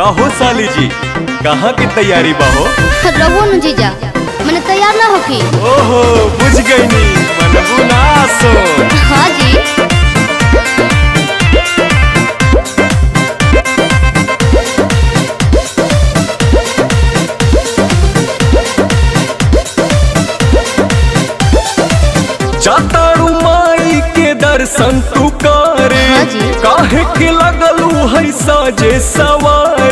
कहो साली जी कहाँ की तैयारी बाहो? रहो न जीजा, मैंने तैयार ना होकी। ओहो बुझ गई नी मनबुनासो। हाँ जी। जातारू माई के दर्शन तू करे, काहे के लगलू है साजे सवारे।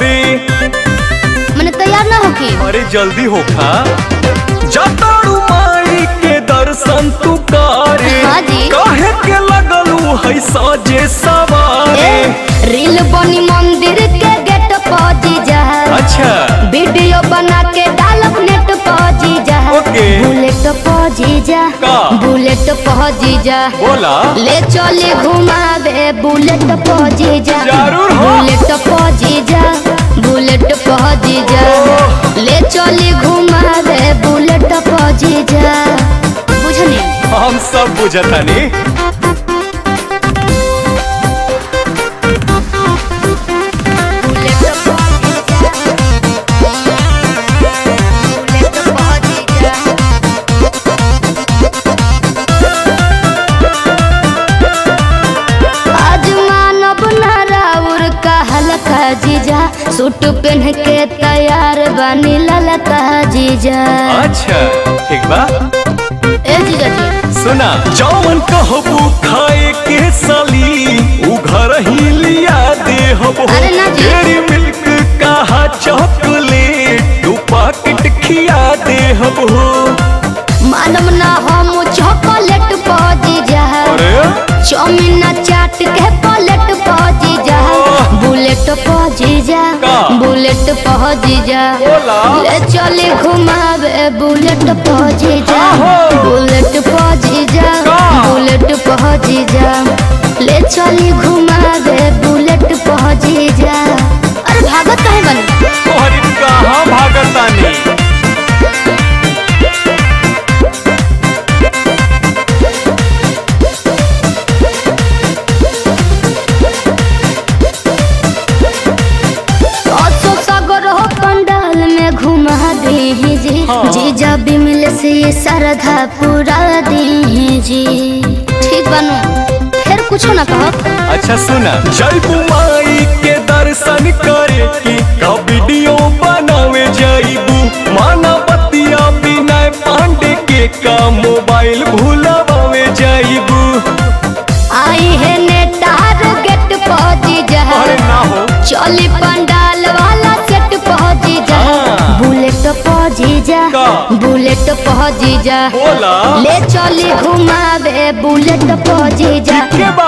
मैंने तैयार ना होकी। अरे जल्दी होखा। जातारू माई के दर्शन तू करे, काहे के लगलू है साजे सवारे। रील बनी मंदिर के गेट पे जीजा। अच्छा। वीडियो बना के डालब नेट पे जीजा। ओके। बुलेट पे जीजा, बुलेट पे जीजा, बोला ले चले घुमावे बुलेट पे जीजा। जरूर हो। बुलेट पे जीजा, बुलेट पे जीजा, ले चले घुमावे बुलेट पे जीजा। बुझनी? हम सब बुझतानी। जीजा सूट पहन के तैयार बनी ललता जीजा। अच्छा ठीक बा। ए जीजा जी सुना जौन कहबू खाए के साली उ घर ही लिया देहबो। अरे ना जी। डेरी मिल्क कहा चॉकलेट दू पैकेट खिया देहबो। मालूम ना हम चॉकलेट पे जीजा। अरे चाउमीन चाट के पलेट पे जीजा। बुलेट पे जीजा, बुलेट पे जीजा, ले चले घुमावे बुलेट पे जीजा। बुलेट पे जीजा, बुलेट पे जीजा, ले चले घुमावे बुलेट पे जीजा। अरे भागत काहे बनी? अरे कहाँ भागतानी? जीजा भी मिले से ये सरधा पूरा दी जी। ठीक बनू फिर कुछ ना कहो। अच्छा सुना जयबू माई के दर्शन करे की का वीडियो बनावे जयबू। माना बतिया विनय पांडे के का मोबाइल भूलावे जयबू। आई है ने टारगेट पे जीजा। अरे ना हो चली पंडाल वाला सेट पे जीजा। बुलेट पे जीजा, बुलेट पे जीजा, ले चली घुमावे बुलेट पे जीजा।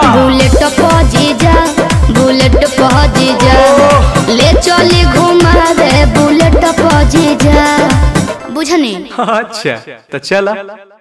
बुलेट पे जीजा, बुलेट पे जीजा, ले चली घुमावे बुलेट पे जीजा। बुझनी? अच्छा तो चला।